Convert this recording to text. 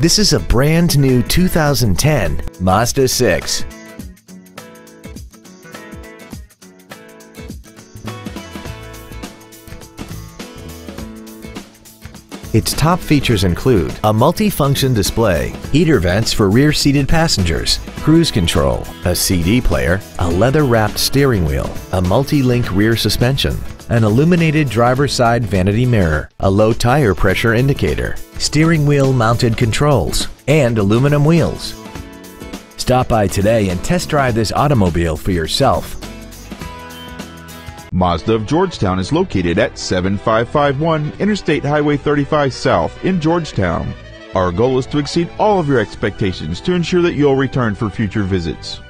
This is a brand new 2010 Mazda 6. Its top features include a multi-function display, heater vents for rear-seated passengers, cruise control, a CD player, a leather-wrapped steering wheel, a multi-link rear suspension, an illuminated driver's side vanity mirror, a low tire pressure indicator, steering wheel mounted controls, and aluminum wheels. Stop by today and test drive this automobile for yourself. Mazda of Georgetown is located at 7551 Interstate Highway 35 South in Georgetown. Our goal is to exceed all of your expectations to ensure that you'll return for future visits.